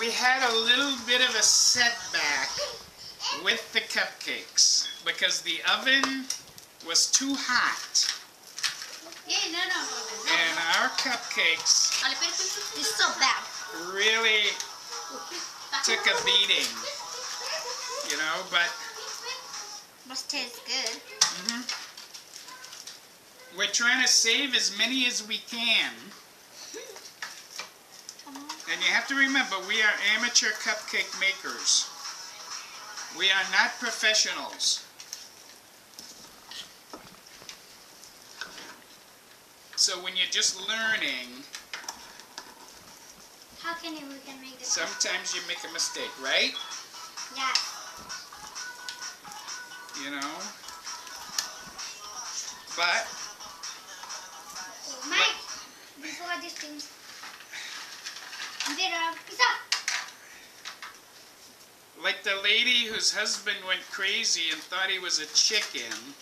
we had a little bit of a setback with the cupcakes because the oven was too hot. And our cupcakes really took a beating, you know, but must taste good. Mm-hmm. We're trying to save as many as we can. And you have to remember, we are amateur cupcake makers. We are not professionals. So when you're just learning, how can you make this? Sometimes you make a mistake, right? Yeah. You know, but Mike, before these things, like the lady whose husband went crazy and thought he was a chicken.